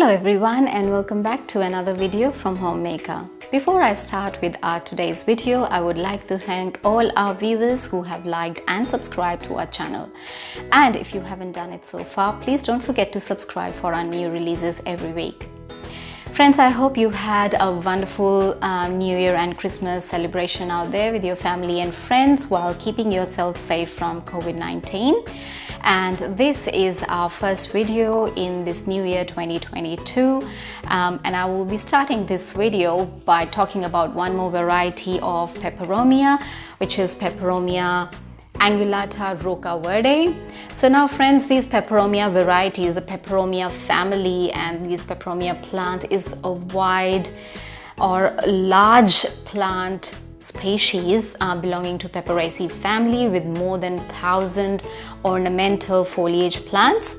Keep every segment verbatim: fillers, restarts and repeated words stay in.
Hello everyone and welcome back to another video from Homemaker. Before I start with our today's video, I would like to thank all our viewers who have liked and subscribed to our channel. And if you haven't done it so far, please don't forget to subscribe for our new releases every week. Friends, I hope you had a wonderful um, New Year and Christmas celebration out there with your family and friends while keeping yourself safe from COVID nineteen. And this is our first video in this new year twenty twenty-two, um, and I will be starting this video by talking about one more variety of peperomia, which is Peperomia angulata Rocca Verde. So now friends, these peperomia varieties, the peperomia family and these peperomia plant is a wide or large plant species uh, belonging to Peperaceae family with more than one thousand ornamental foliage plants,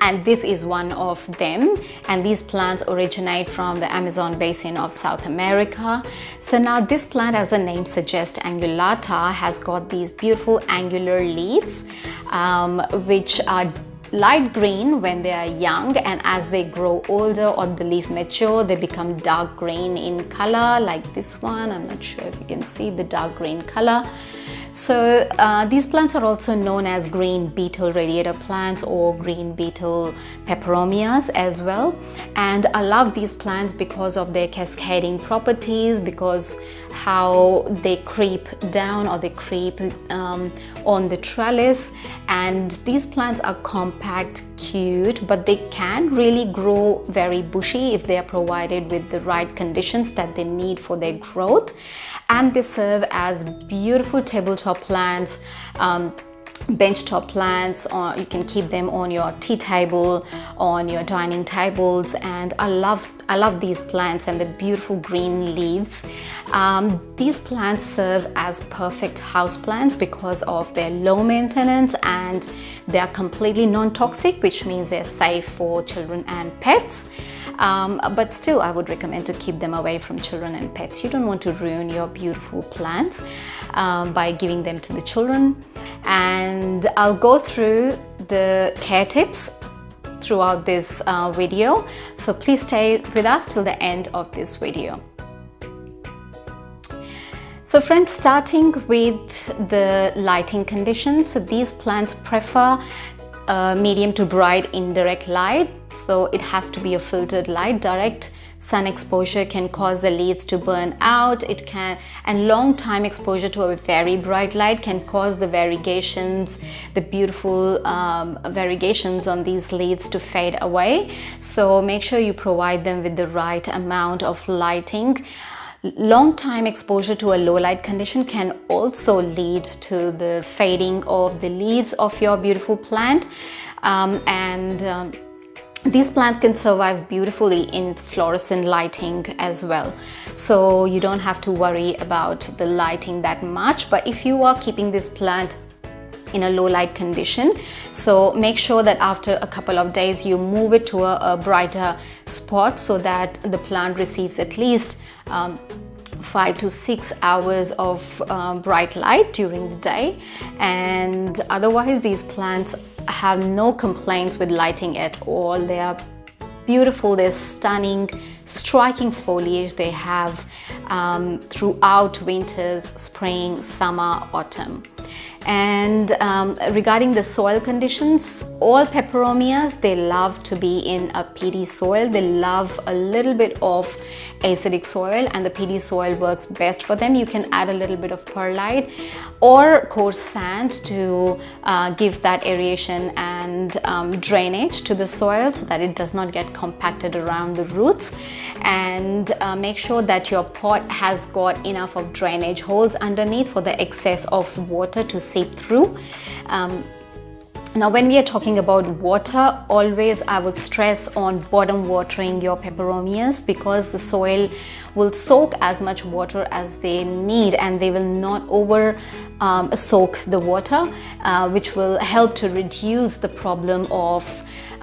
and this is one of them. And these plants originate from the Amazon basin of South America. So now this plant, as the name suggests, angulata, has got these beautiful angular leaves um, which are light green when they are young, and as they grow older or the leaf mature, they become dark green in color, like this one. I'm not sure if you can see the dark green color. So uh, these plants are also known as green beetle radiator plants or green beetle peperomias as well. And I love these plants because of their cascading properties, because how they creep down or they creep um, on the trellis. And these plants are compact, cute, but they can really grow very bushy if they are provided with the right conditions that they need for their growth. And they serve as beautiful tabletop plants, um, benchtop plants, or you can keep them on your tea table, on your dining tables. And I love I love these plants and the beautiful green leaves. Um, these plants serve as perfect house plants because of their low maintenance, and they are completely non-toxic, which means they're safe for children and pets. Um, but still, I would recommend to keep them away from children and pets. You don't want to ruin your beautiful plants um, by giving them to the children. And I'll go through the care tips throughout this uh, video, so please stay with us till the end of this video. So friends, starting with the lighting conditions, so these plants prefer uh, medium to bright indirect light, so it has to be a filtered light. Direct sun exposure can cause the leaves to burn out. It can, and long time exposure to a very bright light can cause the variegations, the beautiful um, variegations on these leaves to fade away. So make sure you provide them with the right amount of lighting. Long time exposure to a low light condition can also lead to the fading of the leaves of your beautiful plant, um, and um, these plants can survive beautifully in fluorescent lighting as well. So you don't have to worry about the lighting that much. But if you are keeping this plant in a low light condition, so make sure that after a couple of days you move it to a, a brighter spot so that the plant receives at least um, five to six hours of um, bright light during the day. And otherwise, these plants have no complaints with lighting at all. They are beautiful, they're stunning, striking foliage they have um, throughout winters, spring, summer, autumn. And um, regarding the soil conditions, all peperomias, they love to be in a peaty soil. They love a little bit of acidic soil, and the peaty soil works best for them. You can add a little bit of perlite or coarse sand to uh, give that aeration and um, drainage to the soil so that it does not get compacted around the roots. And uh, make sure that your pot has got enough of drainage holes underneath for the excess of water to seep through. Um, now when we are talking about water, always I would stress on bottom watering your peperomias, because the soil will soak as much water as they need and they will not over um, soak the water, uh, which will help to reduce the problem of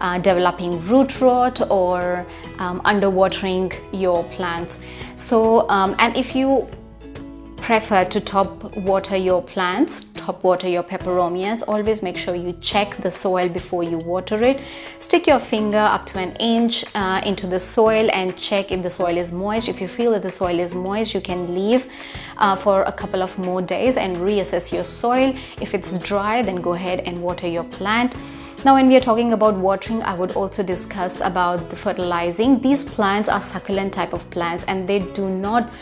Uh, developing root rot or um, underwatering your plants. So um, and if you prefer to top water your plants, top water your peperomias. Always make sure you check the soil before you water it. Stick your finger up to an inch uh, into the soil and check if the soil is moist. If you feel that the soil is moist, you can leave uh, for a couple of more days and reassess your soil. If it's dry, then go ahead and water your plant. Now, when we are talking about watering, I would also discuss about the fertilizing. These plants are succulent type of plants and they do not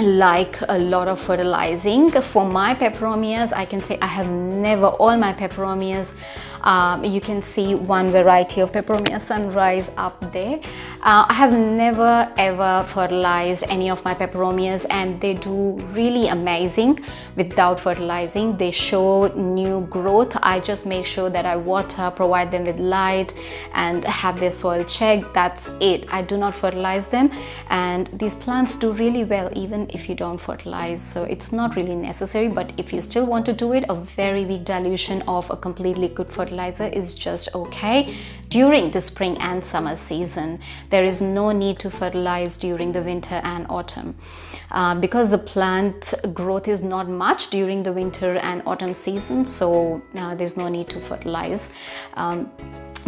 like a lot of fertilizing. For my peperomias, I can say I have never, all my peperomias, um, you can see one variety of Peperomia Sunrise up there. Uh, I have never ever fertilized any of my peperomias and they do really amazing without fertilizing. They show new growth. I just make sure that I water, provide them with light and have their soil checked. That's it. I do not fertilize them and these plants do really well even if you don't fertilize. So it's not really necessary, but if you still want to do it, a very weak dilution of a completely good fertilizer is just okay during the spring and summer season. There is no need to fertilize during the winter and autumn uh, because the plant growth is not much during the winter and autumn season, so uh, there's no need to fertilize. Um,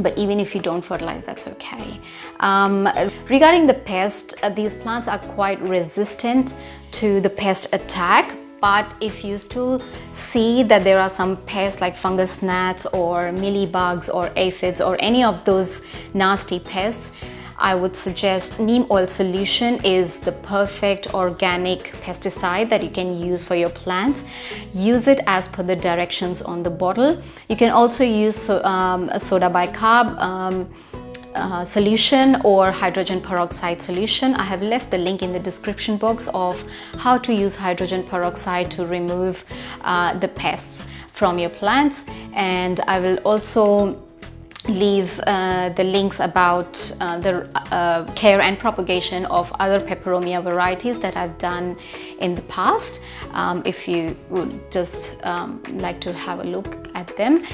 but even if you don't fertilize, that's okay. Um, regarding the pest, uh, these plants are quite resistant to the pest attack. But if you still see that there are some pests like fungus gnats or mealybugs or aphids or any of those nasty pests, I would suggest neem oil solution is the perfect organic pesticide that you can use for your plants. Use it as per the directions on the bottle. You can also use so, um, soda bicarb um, uh, solution or hydrogen peroxide solution. I have left the link in the description box of how to use hydrogen peroxide to remove uh, the pests from your plants, and I will also leave uh, the links about uh, the uh, care and propagation of other peperomia varieties that I've done in the past, um, if you would just um, like to have a look at them.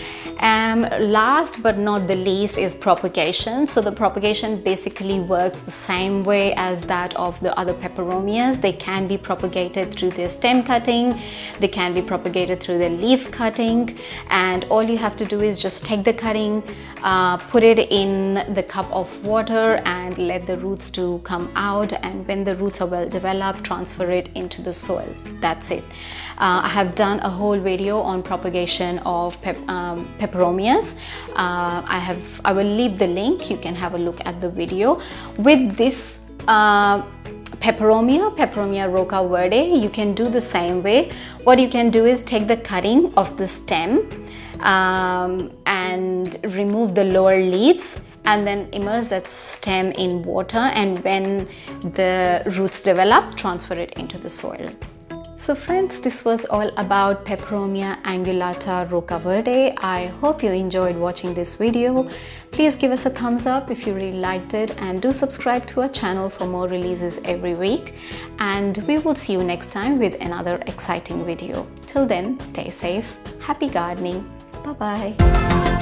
Um, last but not the least is propagation. So the propagation basically works the same way as that of the other peperomias. They can be propagated through their stem cutting, they can be propagated through their leaf cutting, and all you have to do is just take the cutting, Uh, put it in the cup of water and let the roots to come out, and when the roots are well developed, transfer it into the soil. That's it. Uh, I have done a whole video on propagation of pep um, peperomias. Uh, I have. I will leave the link. You can have a look at the video. With this uh, peperomia, Peperomia Rocca Verde, you can do the same way. What you can do is take the cutting of the stem Um, and remove the lower leaves and then immerse that stem in water, and when the roots develop, transfer it into the soil. So friends, this was all about Peperomia angulata Rocca Verde. I hope you enjoyed watching this video. Please give us a thumbs up if you really liked it, and do subscribe to our channel for more releases every week. And we will see you next time with another exciting video. Till then, stay safe, happy gardening. Bye-bye.